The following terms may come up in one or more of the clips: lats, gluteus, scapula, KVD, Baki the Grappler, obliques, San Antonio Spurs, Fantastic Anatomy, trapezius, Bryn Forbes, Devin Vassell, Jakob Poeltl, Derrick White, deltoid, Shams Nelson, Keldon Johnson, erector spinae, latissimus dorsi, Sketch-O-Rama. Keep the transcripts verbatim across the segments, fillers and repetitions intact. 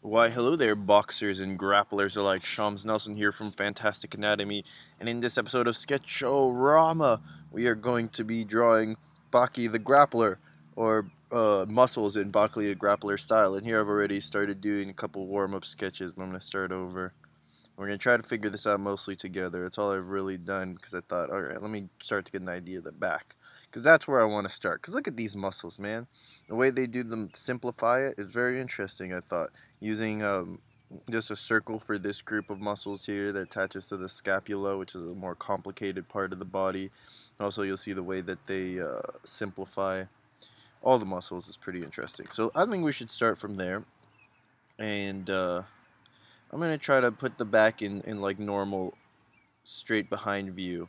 Why hello there boxers and grapplers alike, Shams Nelson here from Fantastic Anatomy, and in this episode of Sketch-O-Rama, we are going to be drawing Baki the Grappler, or uh, muscles in Baki the Grappler style, and here I've already started doing a couple warm-up sketches, but I'm going to start over. We're going to try to figure this out mostly together. That's all I've really done, because I thought, alright, let me start to get an idea of the back. Because that's where I want to start. Because look at these muscles, man. The way they do them, simplify it, is very interesting, I thought. Using um, just a circle for this group of muscles here that attaches to the scapula, which is a more complicated part of the body. And also, you'll see the way that they uh, simplify all the muscles is pretty interesting. So I think we should start from there. And uh, I'm going to try to put the back in, in like normal, straight behind view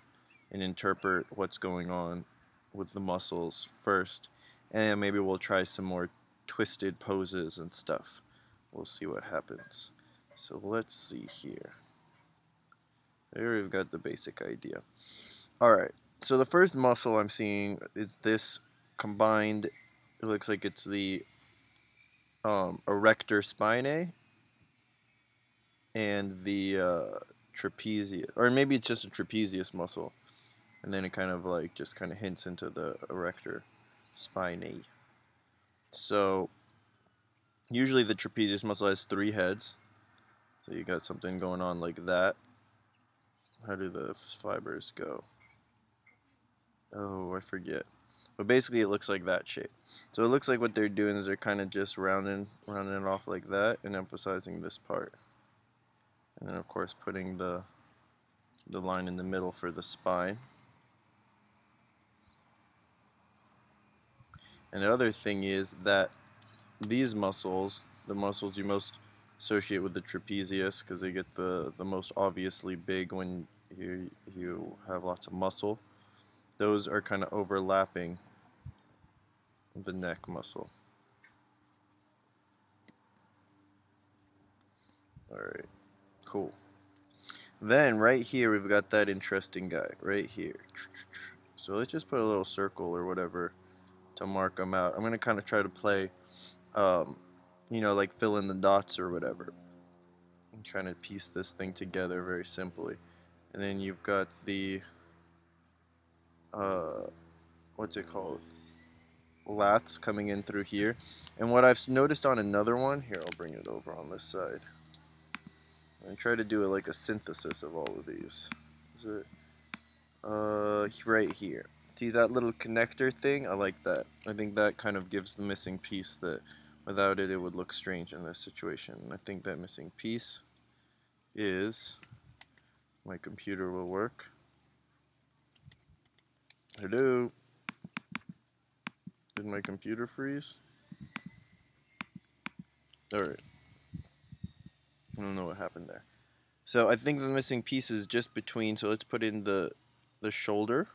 and interpret what's going on with the muscles first, and maybe we'll try some more twisted poses and stuff. We'll see what happens. So let's see here. There we've got the basic idea. Alright, so the first muscle I'm seeing is this combined, it looks like it's the um, erector spinae and the uh, trapezius, or maybe it's just a trapezius muscle. And then it kind of like just kind of hints into the erector spinae. So usually the trapezius muscle has three heads. So you got something going on like that. How do the fibers go? Oh, I forget. But basically it looks like that shape. So it looks like what they're doing is they're kind of just rounding, rounding it off like that and emphasizing this part. And then of course putting the, the line in the middle for the spine. And the other thing is that these muscles, the muscles you most associate with the trapezius, because they get the, the most obviously big when you, you have lots of muscle, those are kind of overlapping the neck muscle. Alright, cool. Then right here we've got that interesting guy, right here. So let's just put a little circle or whatever to mark them out. I'm going to kind of try to play, um, you know, like fill in the dots or whatever. I'm trying to piece this thing together very simply. And then you've got the, uh, what's it called? Lats coming in through here. And what I've noticed on another one, here I'll bring it over on this side. And try to do like a synthesis of all of these. Is it, uh, right here. See that little connector thing? I like that. I think that kind of gives the missing piece that without it, it would look strange in this situation. And I think that missing piece is, my computer will work. Hello? Did my computer freeze? Alright. I don't know what happened there. So I think the missing piece is just between, so let's put in the, the shoulder.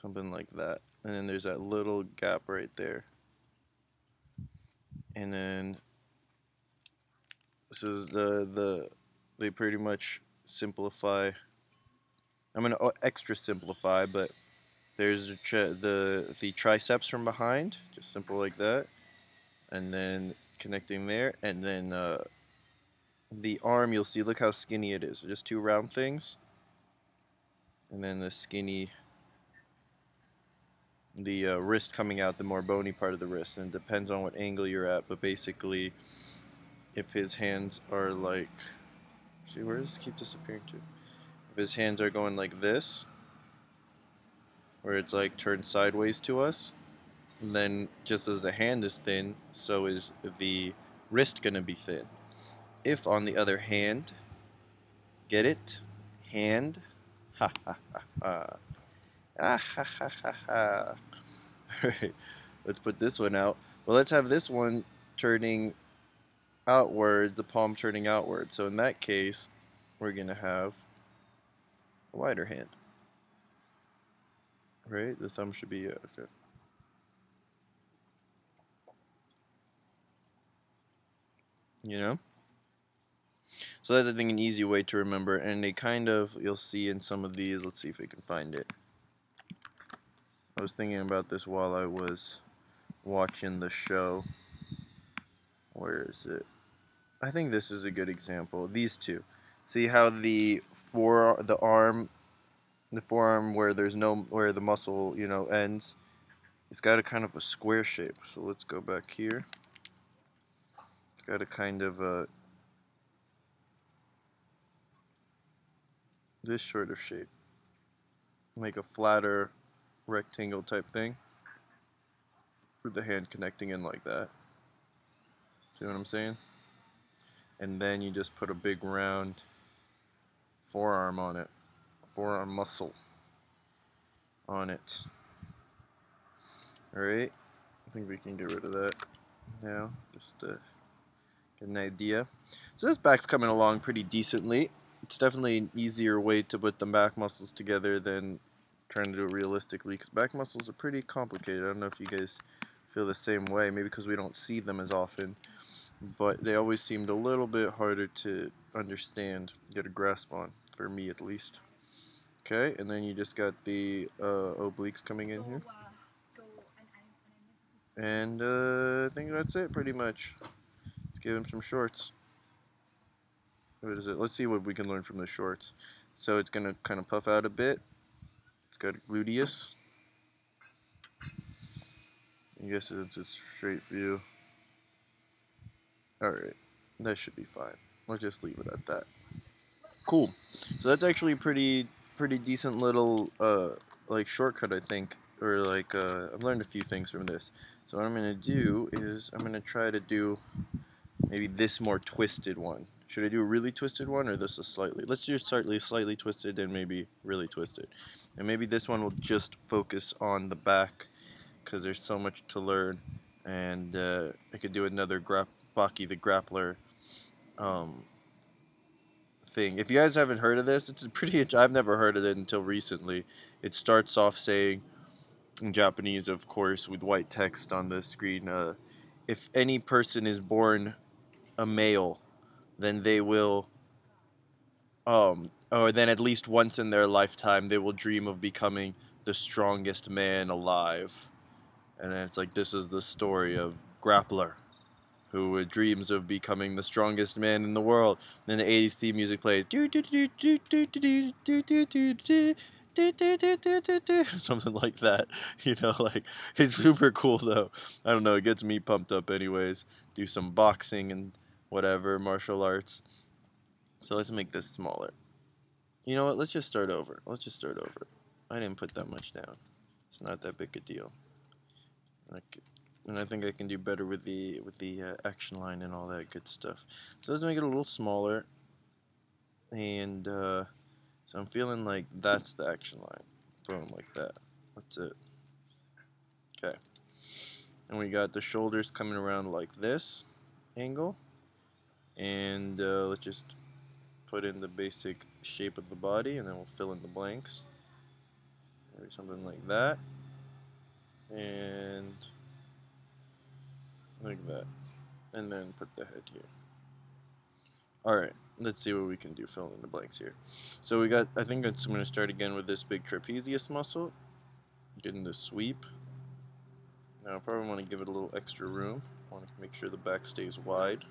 Something like that, and then there's that little gap right there, and then this is the the they pretty much simplify. I'm gonna extra simplify, but there's the the the triceps from behind, just simple like that, and then connecting there, and then uh, the arm. You'll see, look how skinny it is. Just two round things, and then the skinny. the uh, wrist coming out, the more bony part of the wrist, and it depends on what angle you're at, but basically if his hands are like, see where does this keep disappearing to? If his hands are going like this, where it's like turned sideways to us, then just as the hand is thin, so is the wrist going to be thin. If on the other hand, get it? Hand? Ha ha ha ha. Ah, ha, ha, ha, ha. Alright, let's put this one out. Well, let's have this one turning outward, the palm turning outward. So in that case, we're going to have a wider hand. Right? The thumb should be, uh, okay. You know? So that's, I think, an easy way to remember. And they kind of, you'll see in some of these, let's see if we can find it. I was thinking about this while I was watching the show Where is it? I think this is a good example. These two. See how the fore the arm, the forearm where there's no where the muscle you know ends, it's got a kind of a square shape. So let's go back here. It's got a kind of a this sort of shape, like a flatter rectangle type thing, with the hand connecting in like that. See what I'm saying? And then you just put a big round forearm on it, forearm muscle on it. All right, I think we can get rid of that now, just to get an idea. So this back's coming along pretty decently. It's definitely an easier way to put the back muscles together than trying to do it realistically, because back muscles are pretty complicated. I don't know if you guys feel the same way, maybe because we don't see them as often, but they always seemed a little bit harder to understand, get a grasp on, for me at least. Okay, and then you just got the uh, obliques coming in here. And uh, I think that's it, pretty much. Let's give him some shorts. What is it? Let's see what we can learn from the shorts. So it's going to kind of puff out a bit. It's got a gluteus. I guess it's a straight view. Alright, that should be fine. We'll just leave it at that. Cool. So that's actually pretty pretty decent little uh, like shortcut, I think. Or like, uh, I've learned a few things from this. So what I'm going to do is I'm going to try to do maybe this more twisted one. Should I do a really twisted one or this is slightly? Let's do slightly, slightly twisted and maybe really twisted. And maybe this one will just focus on the back because there's so much to learn. And uh, I could do another grap Baki the Grappler um, thing. If you guys haven't heard of this, it's a pretty, I've never heard of it until recently. It starts off saying, in Japanese, of course, with white text on the screen, uh, if any person is born a male, then they will, um, or then at least once in their lifetime, they will dream of becoming the strongest man alive. And then it's like, this is the story of Grappler, who dreams of becoming the strongest man in the world. Then the eighties theme music plays, do do do do do do do do do do. Do, do, do, do, do, do, something like that, you know, like, it's super cool though. I don't know, it gets me pumped up anyways. Do some boxing and whatever, martial arts. So let's make this smaller. You know what, let's just start over. Let's just start over. I didn't put that much down. It's not that big a deal. And I think I can do better with the, with the uh, action line and all that good stuff. So let's make it a little smaller. And, uh... so I'm feeling like that's the action line. Boom, like that. That's it. Okay. And we got the shoulders coming around like this angle. And uh, let's just put in the basic shape of the body, and then we'll fill in the blanks. Maybe something like that. And like that. And then put the head here. Alright, let's see what we can do filling in the blanks here. So we got, I think I'm going to start again with this big trapezius muscle. Getting the sweep. Now I probably want to give it a little extra room. I want to make sure the back stays wide.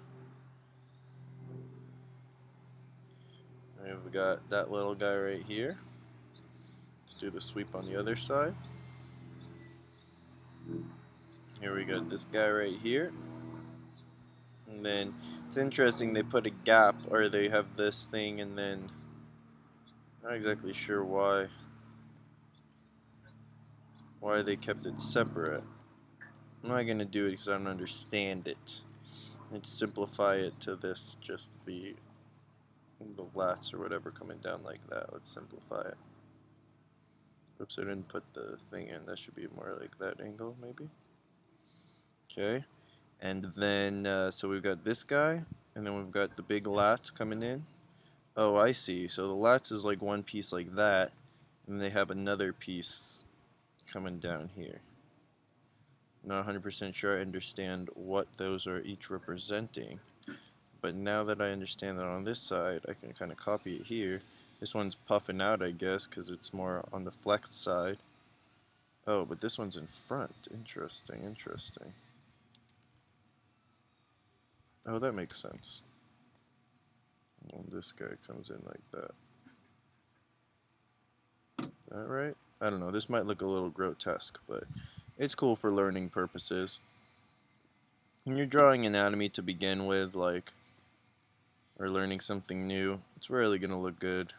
And we've got that little guy right here. Let's do the sweep on the other side. Here we got this guy right here. And then it's interesting, they put a gap, or they have this thing, and then not exactly sure why why they kept it separate. I'm not gonna do it because I don't understand it. Let's simplify it to this, just the the lats or whatever coming down like that. Let's simplify it. Oops, I didn't put the thing in. That should be more like that angle, maybe. Okay. And then, uh, so we've got this guy, and then we've got the big lats coming in. Oh, I see. So the lats is like one piece like that, and they have another piece coming down here. Not one hundred percent sure I understand what those are each representing, but now that I understand that on this side, I can kind of copy it here. This one's puffing out, I guess, because it's more on the flexed side. Oh, but this one's in front. Interesting, interesting. Oh, that makes sense. And this guy comes in like that. Is that right? I don't know, this might look a little grotesque, but it's cool for learning purposes. When you're drawing anatomy to begin with, like, or learning something new, it's rarely going to look good.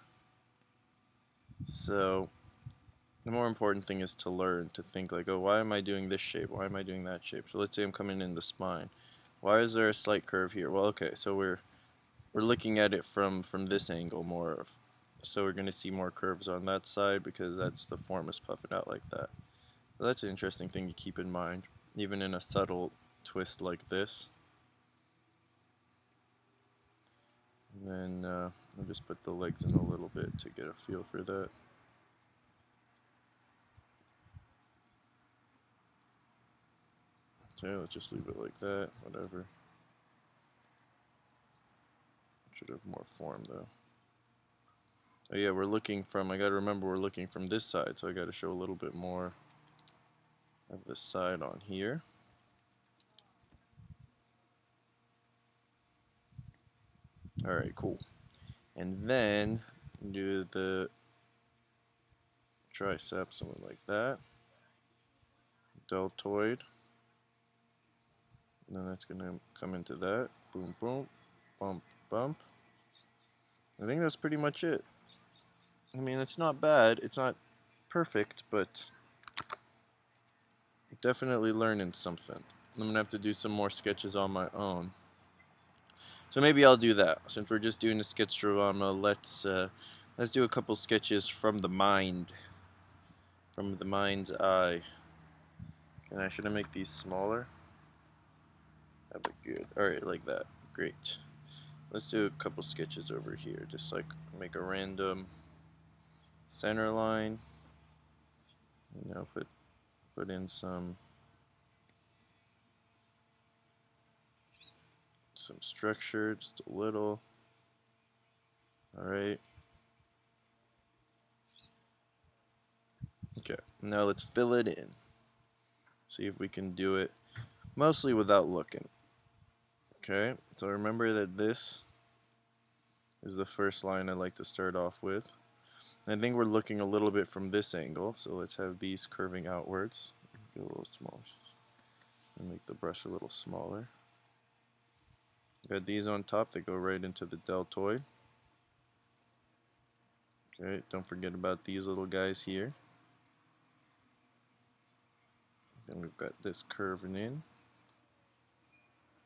So, the more important thing is to learn, to think like, oh, why am I doing this shape? Why am I doing that shape? So let's say I'm coming in the spine. Why is there a slight curve here? Well, okay, so we're we're looking at it from, from this angle more of. So we're going to see more curves on that side because that's the form is puffing out like that. So that's an interesting thing to keep in mind, even in a subtle twist like this. And then uh, I'll just put the legs in a little bit to get a feel for that. So let's just leave it like that, whatever. Should have more form though. Oh yeah, we're looking from, I gotta remember we're looking from this side, so I gotta show a little bit more of this side on here. Alright, cool. And then do the tricep, something like that. Deltoid. And then that's gonna come into that. Boom, boom, bump, bump. I think that's pretty much it. I mean, it's not bad, it's not perfect, but definitely learning something. I'm going to have to do some more sketches on my own. So maybe I'll do that. Since we're just doing a Sketch-O-Rama, let's, uh, let's do a couple sketches from the mind. From the mind's eye. Can I, should I make these smaller? That'd be good. Alright, like that. Great. Let's do a couple sketches over here. Just like make a random center line, you know, put put in some some structure, just a little. All right. Okay, now let's fill it in. See if we can do it mostly without looking. Okay, so remember that this is the first line I like to start off with. I think we're looking a little bit from this angle, so let's have these curving outwards. Get a little smaller. Make the brush a little smaller. Got these on top, they go right into the deltoid. Okay, don't forget about these little guys here. Then we've got this curving in.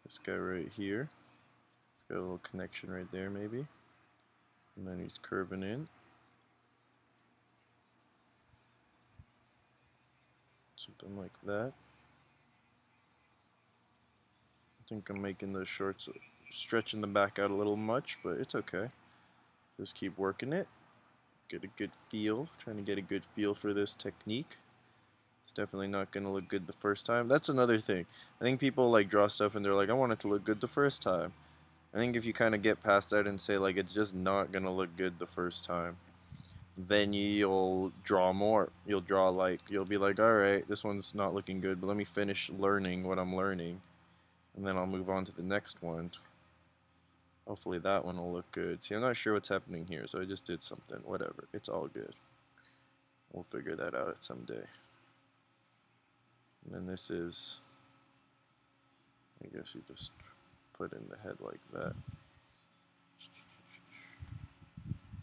This guy right here. It's got a little connection right there, maybe. And then he's curving in. Something like that. I think I'm making the shorts, stretching the back out a little much, but it's okay. Just keep working it. Get a good feel. Trying to get a good feel for this technique. It's definitely not going to look good the first time. That's another thing. I think people like draw stuff and they're like, I want it to look good the first time. I think if you kind of get past that and say like, it's just not going to look good the first time, then you'll draw more. You'll draw like, you'll be like, alright, this one's not looking good, but let me finish learning what I'm learning, and then I'll move on to the next one. Hopefully that one will look good. See, I'm not sure what's happening here, so I just did something. Whatever. It's all good. We'll figure that out someday. And then this is, I guess you just put in the head like that.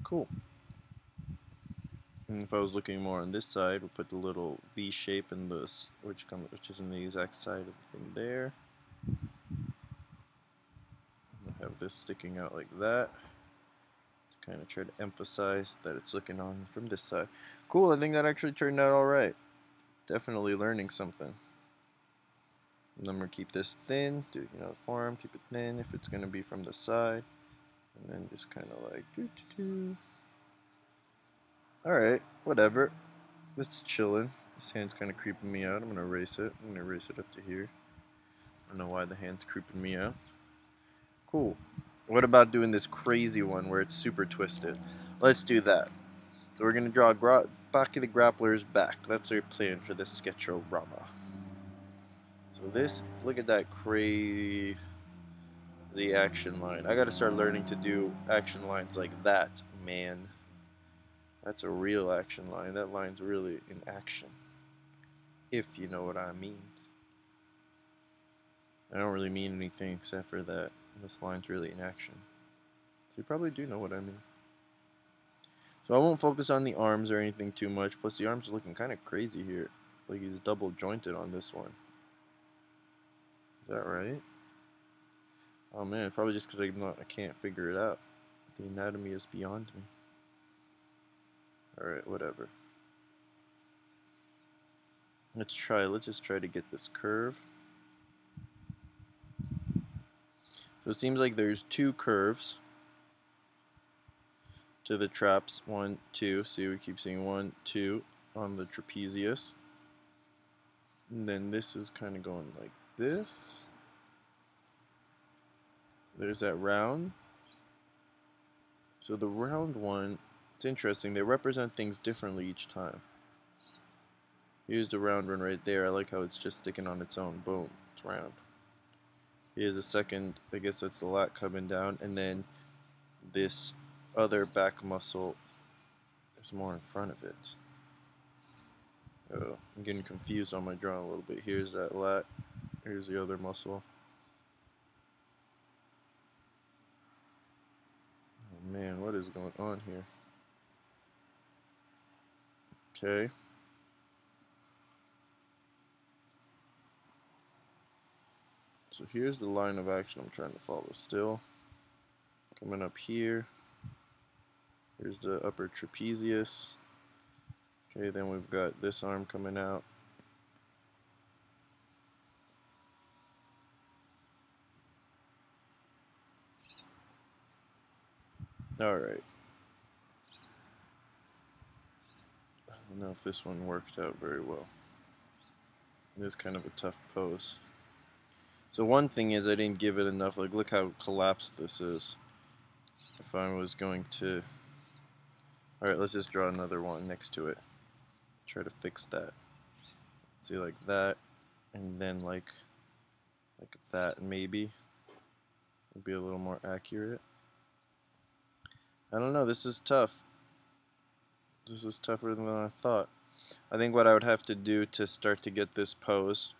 Cool. And if I was looking more on this side, we'll put the little V shape in this, which comes, which is in the exact side of the thing there. We'll have this sticking out like that to kind of try to emphasize that it's looking on from this side. Cool, I think that actually turned out all right. Definitely learning something. And then we'll keep this thin, do you know the form? Keep it thin if it's going to be from the side, and then just kind of like doo doo doo. Alright, whatever. That's chillin'. This hand's kind of creeping me out. I'm going to erase it. I'm going to erase it up to here. I don't know why the hand's creeping me out. Cool. What about doing this crazy one where it's super twisted? Let's do that. So we're going to draw Gra Baki the Grappler's back. That's our plan for this Sketch-O-Rama. So this, look at that crazy. the action line. I gotta start learning to do action lines like that, man. That's a real action line. That line's really in action, if you know what I mean. I don't really mean anything except for that this line's really in action. So you probably do know what I mean. So I won't focus on the arms or anything too much. Plus the arms are looking kind of crazy here. Like he's double jointed on this one. Is that right? Oh man, probably just because I'm not, I can't figure it out. The anatomy is beyond me. Alright, whatever. Let's try, let's just try to get this curve. So it seems like there's two curves to the traps. One, two. See, we keep seeing one, two on the trapezius. And then this is kind of going like this. There's that round. So the round one, it's interesting. They represent things differently each time. Here's the round one right there. I like how it's just sticking on its own. Boom. It's round. Here's the second. I guess that's the lat coming down. And then this other back muscle is more in front of it. Oh, I'm getting confused on my drawing a little bit. Here's that lat. Here's the other muscle. Oh man, what is going on here? Okay. So here's the line of action I'm trying to follow still. Coming up here. Here's the upper trapezius. Okay, then we've got this arm coming out. All right. I don't know if this one worked out very well. It is kind of a tough pose. So one thing is I didn't give it enough. Like, look how collapsed this is. If I was going to... Alright, let's just draw another one next to it. Try to fix that. See, like that, and then like like that, maybe. It'd be a little more accurate. I don't know, this is tough. This is tougher than I thought. I think what I would have to do to start to get this pose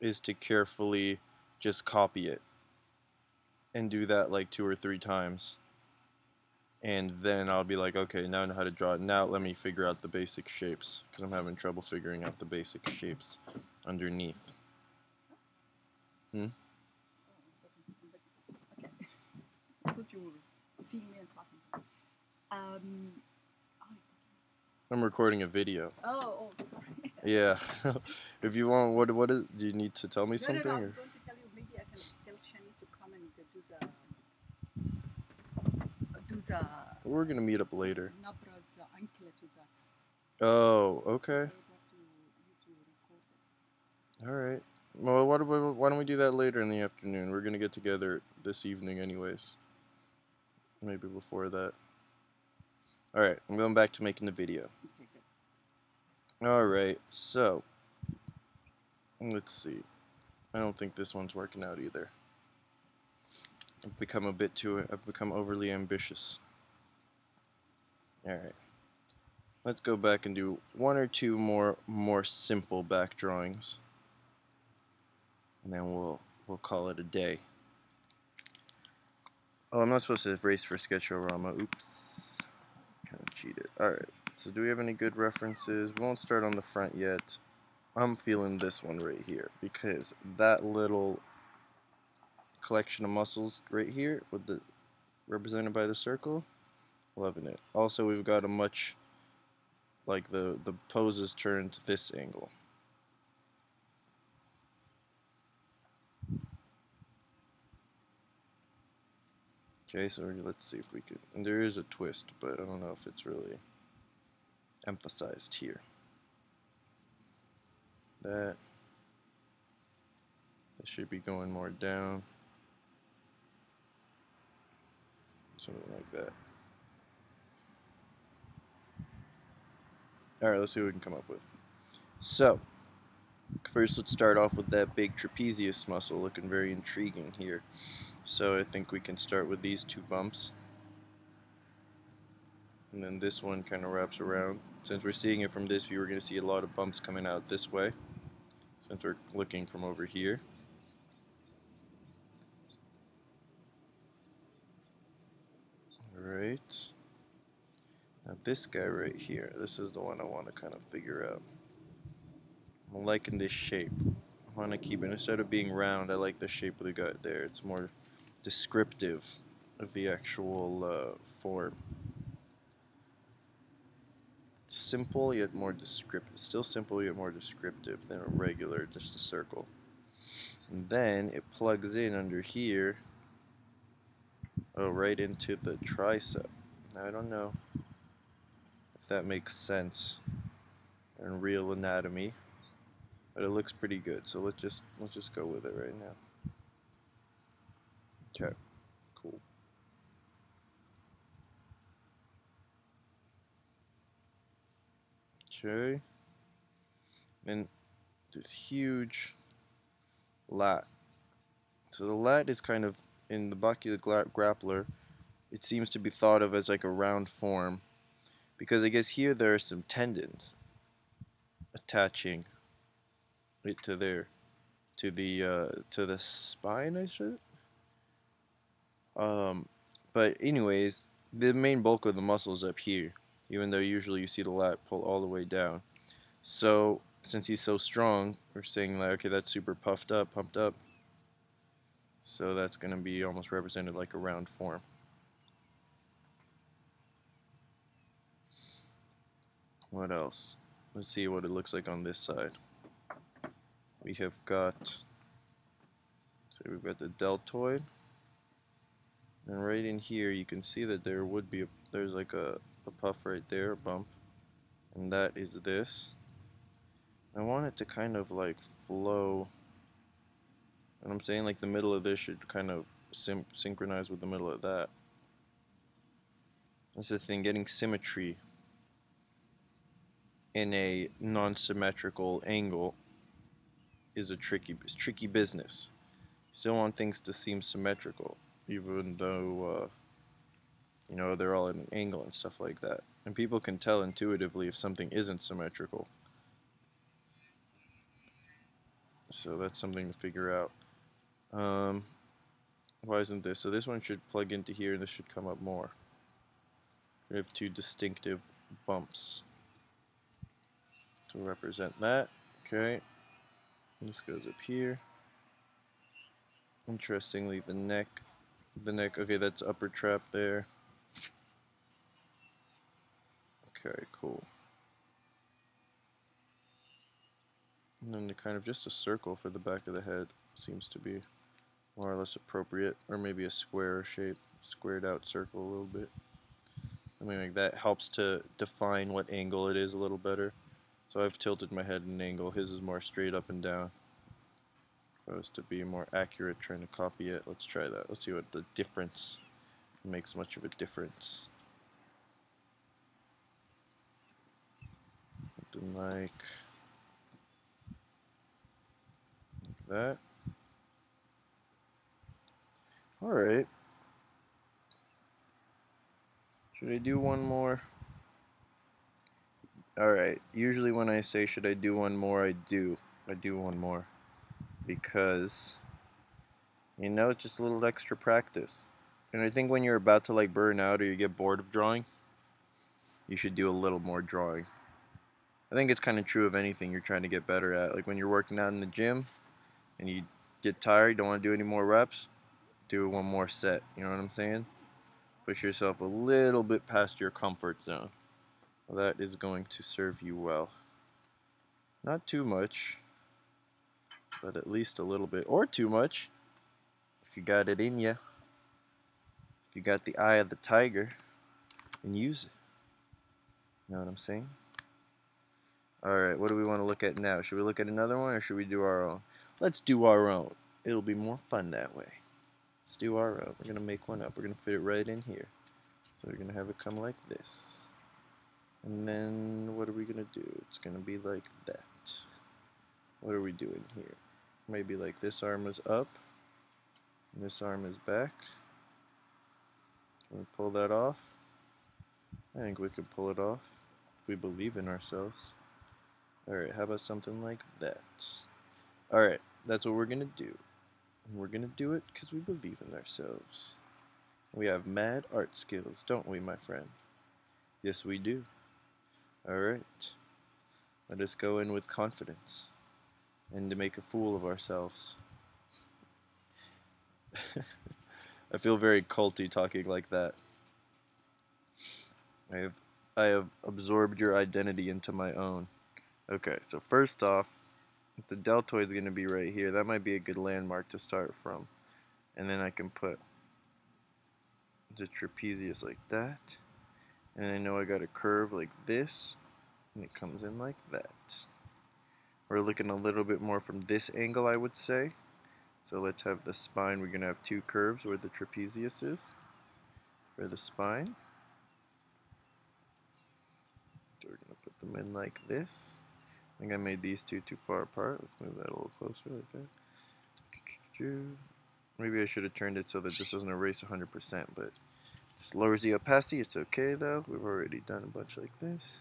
is to carefully just copy it. And do that like two or three times. And then I'll be like, okay, now I know how to draw it. Now let me figure out the basic shapes, because I'm having trouble figuring out the basic shapes underneath. Hmm? Okay. I thought you were seeing me and talking. Um, I'm recording a video. Oh, oh sorry. Yeah. If you want, what, what is, do you need to tell me no, something? No, no, or? I was going to tell you, maybe I can tell Shani to come and do the... We're gonna meet up later. Oh, okay. All right. Well, why don't we do that later in the afternoon? We're gonna get together this evening, anyways. Maybe before that. All right. I'm going back to making the video. All right. So let's see. I don't think this one's working out either. I've become a bit too, I've become overly ambitious. Alright. Let's go back and do one or two more, more simple back drawings. And then we'll, we'll call it a day. Oh, I'm not supposed to race for Sketch-O-Rama. Oops. Kind of cheated. Alright. So do we have any good references? We won't start on the front yet. I'm feeling this one right here, because that little collection of muscles right here with the represented by the circle, loving it. Also, we've got a much like the the pose is turned to this angle. Okay, so let's see if we could. And there is a twist, but I don't know if it's really emphasized here. That this should be going more down. Something like that. Alright, let's see what we can come up with. So, First, let's start off with that big trapezius muscle, looking very intriguing here. So I think we can start with these two bumps. And then this one kind of wraps around. Since we're seeing it from this view, we're going to see a lot of bumps coming out this way, since we're looking from over here. Alright. Now this guy right here, this is the one I want to kind of figure out. I'm liking this shape. I want to keep it, instead of being round, I like the shape we got there. It's more descriptive of the actual uh, form. Simple yet more descriptive. Still simple yet more descriptive than a regular, just a circle. And then it plugs in under here. Oh, right into the tricep. Now, I don't know if that makes sense in real anatomy, but it looks pretty good, so let's just let's just go with it right now. Okay, cool. Okay, then this huge lat. So the lat is kind of, in the Baki the Grappler, it seems to be thought of as like a round form, because I guess here there are some tendons attaching it to there, to the uh, to the spine, I should. Um, but anyways, the main bulk of the muscle is up here, even though usually you see the lat pull all the way down. So since he's so strong, we're saying like, okay, that's super puffed up, pumped up. So that's going to be almost represented like a round form. What else? Let's see what it looks like on this side. We have got, so we've got the deltoid, and right in here you can see that there would be a, there's like a, a puff right there, a bump, and that is this. I want it to kind of like flow, and I'm saying like the middle of this should kind of syn synchronize with the middle of that. That's the thing, getting symmetry in a non-symmetrical angle is a tricky, it's tricky business. Still want things to seem symmetrical, even though uh, you know, they're all at an angle and stuff like that. And people can tell intuitively if something isn't symmetrical. So that's something to figure out. Um, why isn't this? So this one should plug into here, and this should come up more. We have two distinctive bumps to represent that. Okay. This goes up here. Interestingly, the neck, the neck, okay, that's upper trap there. Okay, cool. And then the kind of just a circle for the back of the head seems to be more or less appropriate, or maybe a square shape, squared out circle a little bit. I mean, like that helps to define what angle it is a little better. So I've tilted my head at an angle, his is more straight up and down. Supposed to be more accurate, trying to copy it. Let's try that. Let's see what the difference makes, much of a difference. Something like, like that. Alright. Should I do one more? Alright, usually when I say should I do one more, I do. I do one more. Because, you know, it's just a little extra practice. And I think when you're about to like burn out or you get bored of drawing, you should do a little more drawing. I think it's kind of true of anything you're trying to get better at. Like when you're working out in the gym and you get tired, you don't want to do any more reps, do one more set. You know what I'm saying? Push yourself a little bit past your comfort zone. Well, that is going to serve you well. Not too much, but at least a little bit, or too much, if you got it in you. If you got the eye of the tiger, then use it. You know what I'm saying? Alright, what do we want to look at now? Should we look at another one, or should we do our own? Let's do our own. It'll be more fun that way. Let's do our own. We're going to make one up. We're going to fit it right in here. So we're going to have it come like this. And then what are we going to do? It's going to be like that. What are we doing here? Maybe like this arm is up and this arm is back. Can we pull that off? I think we can pull it off if we believe in ourselves. Alright, how about something like that? Alright, that's what we're gonna do. And we're gonna do it because we believe in ourselves. We have mad art skills, don't we, my friend? Yes, we do. Alright. Let us go in with confidence and to make a fool of ourselves. I feel very culty talking like that. I have, I have absorbed your identity into my own. Okay, so first off, the deltoid is going to be right here. That might be a good landmark to start from. And then I can put the trapezius like that. And I know I got a curve like this, and it comes in like that. We're looking a little bit more from this angle, I would say. So let's have the spine. We're going to have two curves where the trapezius is for the spine. So we're going to put them in like this. I think I made these two too far apart. Let's move that a little closer like that. Maybe I should have turned it so that this doesn't erase one hundred percent, but this lowers the opacity. It's okay though. We've already done a bunch like this.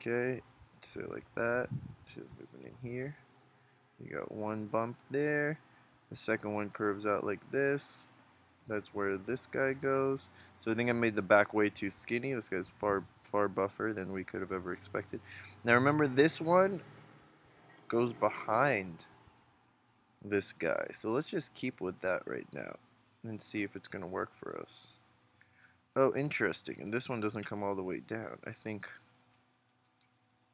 Okay, so like that. So moving in here. You got one bump there. The second one curves out like this. That's where this guy goes. So I think I made the back way too skinny. This guy's far, far buffer than we could have ever expected. Now remember, this one goes behind this guy. So let's just keep with that right now and see if it's going to work for us. Oh, interesting. And this one doesn't come all the way down. I think,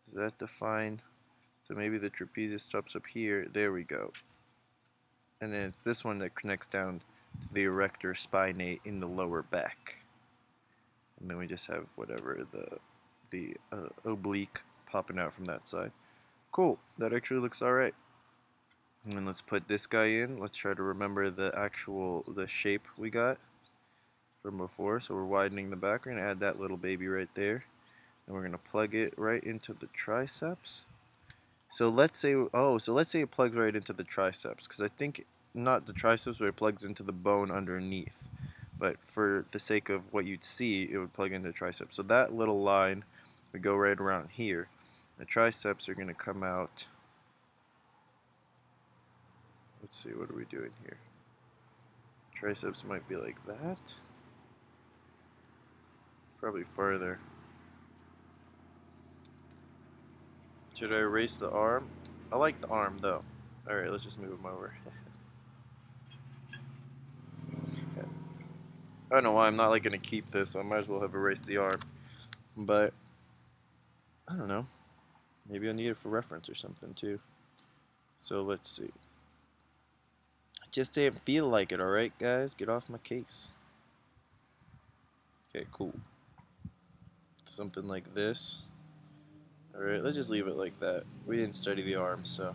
is that defined? So maybe the trapezius stops up here. There we go. And then it's this one that connects down the erector spinae in the lower back, and then we just have whatever the the uh, oblique popping out from that side. Cool, that actually looks alright. And then let's put this guy in. Let's try to remember the actual the shape we got from before. So we're widening the back. We're gonna add that little baby right there, and we're gonna plug it right into the triceps. So let's say oh, so let's say it plugs right into the triceps, because I think not the triceps, but it plugs into the bone underneath. But for the sake of what you'd see, it would plug into the triceps. So that little line would go right around here. The triceps are going to come out. Let's see, what are we doing here? Triceps might be like that. Probably further. Should I erase the arm? I like the arm, though. Alright, let's just move him over. I don't know why I'm not like gonna keep this, so I might as well have erased the arm. But I don't know. Maybe I'll need it for reference or something too. So let's see. I just didn't feel like it, alright guys? Get off my case. Okay, cool. Something like this. Alright, let's just leave it like that. We didn't study the arm, so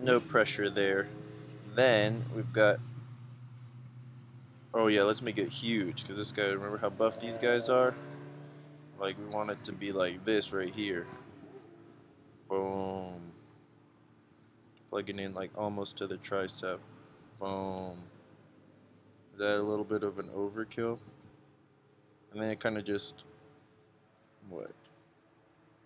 no pressure there. Then we've got oh yeah, let's make it huge, because this guy, remember how buff these guys are? Like, we want it to be like this right here. Boom. Plugging in like almost to the tricep. Boom. Is that a little bit of an overkill? And then it kind of just, what?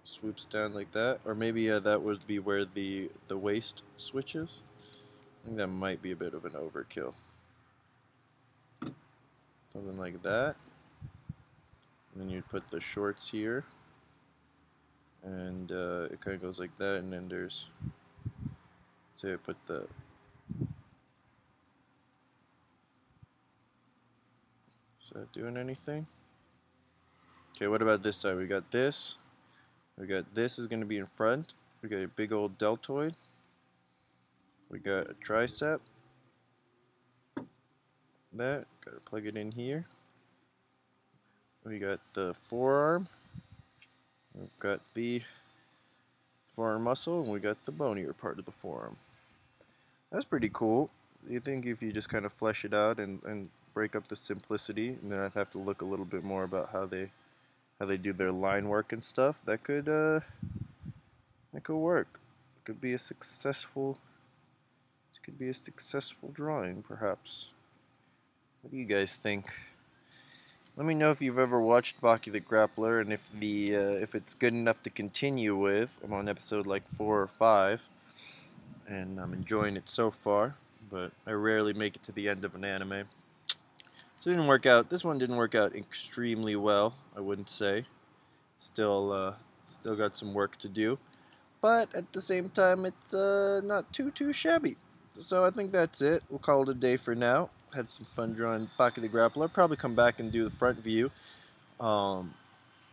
Swoops down like that? Or maybe uh, that would be where the, the waist switches? I think that might be a bit of an overkill. Something like that. And then you'd put the shorts here. And uh, it kind of goes like that. And then there's, say I put the, is that doing anything? Okay, what about this side? We got this. We got this is going to be in front. We got a big old deltoid. We got a tricep. That, gotta plug it in here. We got the forearm, we've got the forearm muscle, and we got the bonier part of the forearm. That's pretty cool. You think if you just kind of flesh it out and, and break up the simplicity, and then I'd have to look a little bit more about how they how they do their line work and stuff, that could uh that could work. could be a successful this could be a successful drawing, perhaps. What do you guys think? Let me know if you've ever watched Baki the Grappler, and if the uh, if it's good enough to continue with. I'm on episode like four or five, and I'm enjoying it so far, but I rarely make it to the end of an anime. So it didn't work out. This one didn't work out extremely well, I wouldn't say. Still, uh, still got some work to do, but at the same time, it's uh, not too too shabby. So I think that's it. We'll call it a day for now. Had some fun drawing Baki the Grappler. I'll probably come back and do the front view, um,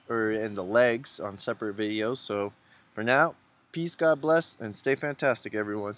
or and the legs on separate videos. So for now, peace, God bless, and stay fantastic, everyone.